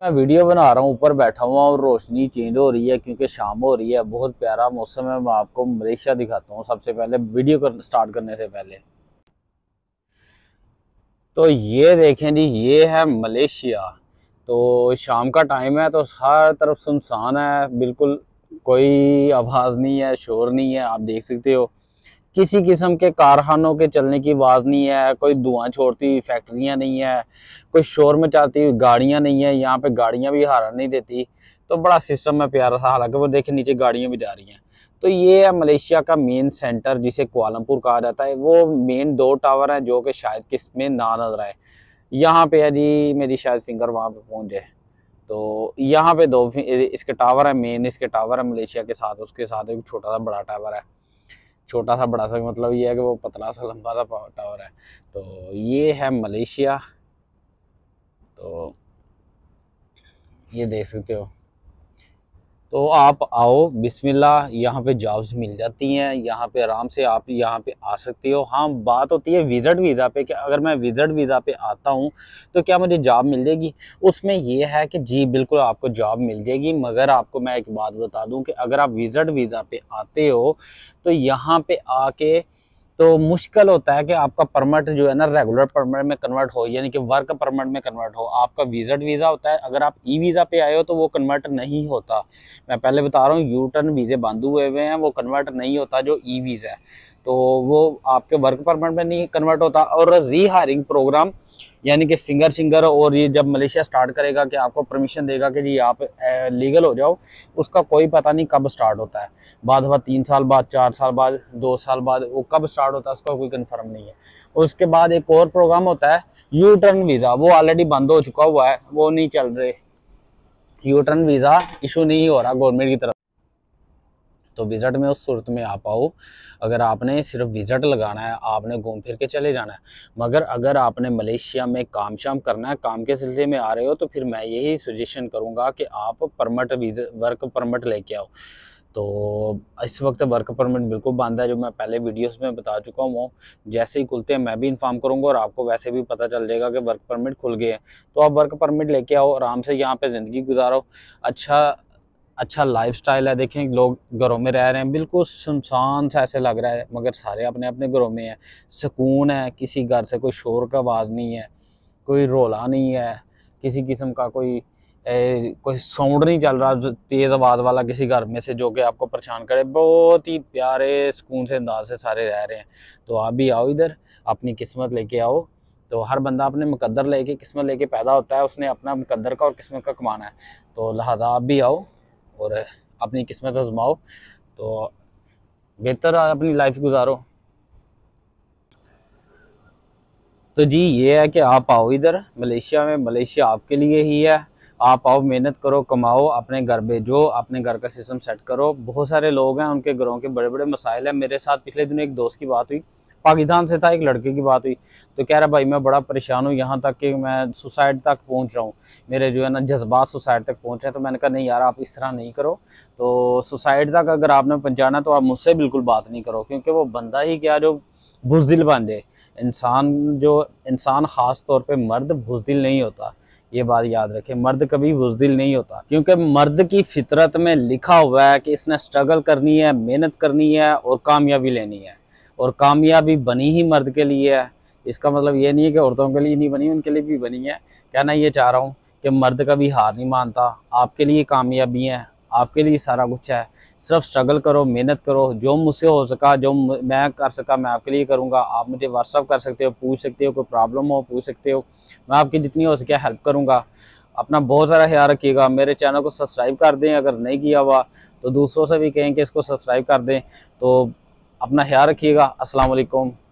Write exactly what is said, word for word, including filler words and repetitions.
मैं वीडियो बना रहा हूँ, ऊपर बैठा हुआ और रोशनी चेंज हो रही है क्योंकि शाम हो रही है। बहुत प्यारा मौसम है। मैं आपको मलेशिया दिखाता हूँ सबसे पहले वीडियो कर, स्टार्ट करने से पहले। तो ये देखें जी, ये है मलेशिया। तो शाम का टाइम है तो हर तरफ सुनसान है, बिल्कुल कोई आवाज़ नहीं है, शोर नहीं है। आप देख सकते हो किसी किस्म के कारखानों के चलने की आवाज़ नहीं है, कोई धुआं छोड़ती हुई फैक्ट्रियाँ नहीं है, कोई शोर मचाती हुई गाड़ियाँ नहीं है। यहाँ पे गाड़ियाँ भी हारा नहीं देती, तो बड़ा सिस्टम है प्यारा सा। हालांकि वो देखें नीचे गाड़ियाँ भी जा रही हैं। तो ये है मलेशिया का मेन सेंटर जिसे कुआलालंपुर कहा जाता है। वो मेन दो टावर हैं जो कि शायद किस में ना नजर आए। यहाँ पे है जी, मेरी शायद फिंगर वहाँ पे पहुँच जाए। तो यहाँ पे दो इसके टावर है, मेन इसके टावर है मलेशिया के साथ, उसके साथ एक छोटा सा बड़ा टावर है। छोटा सा बड़ा सा मतलब ये है कि वो पतला सा लंबा सा टावर है। तो ये है मलेशिया। तो ये देख सकते हो। तो आप आओ बिस्मिल्लाह, यहाँ पे जॉब्स मिल जाती हैं, यहाँ पे आराम से आप यहाँ पे आ सकते हो। हाँ, बात होती है विज़िट वीज़ा पे कि अगर मैं विज़िट वीज़ा पे आता हूँ तो क्या मुझे जॉब मिल जाएगी। उसमें यह है कि जी बिल्कुल आपको जॉब मिल जाएगी, मगर आपको मैं एक बात बता दूँ कि अगर आप विज़िट वीज़ा पे आते हो तो यहाँ पर आके तो मुश्किल होता है कि आपका परमिट जो है ना रेगुलर परमिट में कन्वर्ट हो, यानी कि वर्क परमिट में कन्वर्ट हो। आपका विजिट वीज़ा होता है। अगर आप ई वीज़ा पे आए हो तो वो कन्वर्ट नहीं होता। मैं पहले बता रहा हूँ, यू टर्न वीज़े बंद हुए हुए हैं, वो कन्वर्ट नहीं होता जो ई वीज़ा है। तो वो आपके वर्क परमिट में नहीं कन्वर्ट होता। और री हायरिंग प्रोग्राम यानी कि फिंगर शिंगर और ये जब मलेशिया स्टार्ट करेगा कि आपको परमिशन देगा कि जी आप लीगल हो जाओ, उसका कोई पता नहीं कब स्टार्ट होता है। बाद बाद तीन साल बाद, चार साल बाद, दो साल बाद, वो कब स्टार्ट होता है उसका कोई कंफर्म नहीं है। उसके बाद एक और प्रोग्राम होता है यू टर्न वीज़ा, वो ऑलरेडी बंद हो चुका हुआ है, वो नहीं चल रहे। यू टर्न वीज़ा इशू नहीं हो रहा गवर्नमेंट की तरफ। तो विज़िट में उस सूरत में आप आओ अगर आपने सिर्फ विज़िट लगाना है, आपने घूम फिर के चले जाना है। मगर अगर आपने मलेशिया में काम शाम करना है, काम के सिलसिले में आ रहे हो, तो फिर मैं यही सजेशन करूँगा कि आप परमिट वीज़ा वर्क परमिट लेके आओ। तो इस वक्त वर्क परमिट बिल्कुल बंद है, जो मैं पहले वीडियोस में बता चुका हूँ। जैसे ही खुलते हैं मैं भी इन्फॉर्म करूँगा और आपको वैसे भी पता चल जाएगा कि वर्क परमिट खुल गए हैं। तो आप वर्क परमिट लेके आओ, आराम से यहाँ पे ज़िंदगी गुजारो। अच्छा अच्छा लाइफस्टाइल है। देखें लोग घरों में रह रहे हैं, बिल्कुल सुनसान सा ऐसे लग रहा है, मगर सारे अपने अपने घरों में हैं। सुकून है, किसी घर से कोई शोर का आवाज़ नहीं है, कोई रोला नहीं है, किसी किस्म का कोई ए, कोई साउंड नहीं चल रहा तेज़ आवाज़ वाला किसी घर में से जो कि आपको परेशान करे। बहुत ही प्यारे सुकून से अंदाज से सारे रह रहे हैं। तो आप भी आओ इधर, अपनी किस्मत लेके आओ। तो हर बंदा अपने मुकद्दर लेके, किस्मत लेके पैदा होता है, उसने अपना मुकद्दर का और किस्मत का कमाना है। तो लिहाजा आप भी आओ और अपनी किस्मत आजमाओ, तो बेहतर अपनी लाइफ गुजारो। तो जी ये है कि आप आओ इधर मलेशिया में, मलेशिया आपके लिए ही है। आप आओ, मेहनत करो, कमाओ, अपने घर भेजो, अपने घर का सिस्टम सेट करो। बहुत सारे लोग हैं, उनके घरों के बड़े बड़े मसाइल हैं। मेरे साथ पिछले दिन एक दोस्त की बात हुई, पाकिस्तान से था, एक लड़के की बात हुई। तो कह रहा भाई मैं बड़ा परेशान हूँ, यहाँ तक कि मैं सुसाइड तक पहुँच रहा हूँ, मेरे जो है ना जज्बात सुसाइड तक पहुँच रहे हैं। तो मैंने कहा नहीं यार, आप इस तरह नहीं करो। तो सुसाइड तक अगर आपने पहुँचाना तो आप मुझसे बिल्कुल बात नहीं करो, क्योंकि वो बंदा ही क्या जो बुज़दिल बन जाए। इंसान जो इंसान ख़ास तौर पर मर्द बुज़दिल नहीं होता, ये बात याद रखें। मर्द कभी बुज़दिल नहीं होता, क्योंकि मर्द की फितरत में लिखा हुआ है कि इसने स्ट्रगल करनी है, मेहनत करनी है और कामयाबी लेनी है। और कामयाबी बनी ही मर्द के लिए है। इसका मतलब ये नहीं है कि औरतों के लिए नहीं बनी, उनके लिए भी बनी है। कहना ये चाह रहा हूँ कि मर्द कभी हार नहीं मानता। आपके लिए कामयाबी है, आपके लिए सारा कुछ है। सिर्फ स्ट्रगल करो, मेहनत करो। जो मुझसे हो सका, जो मैं कर सका, मैं आपके लिए करूँगा। आप मुझे व्हाट्सअप कर सकते हो, पूछ सकते हो, कोई प्रॉब्लम हो पूछ सकते हो, मैं आपकी जितनी हो सके हेल्प करूँगा। अपना बहुत सारा ख्याल रखिएगा। मेरे चैनल को सब्सक्राइब कर दें अगर नहीं किया हुआ, तो दूसरों से भी कहें कि इसको सब्सक्राइब कर दें। तो अपना ख्याल रखिएगा। अस्सलाम वालेकुम।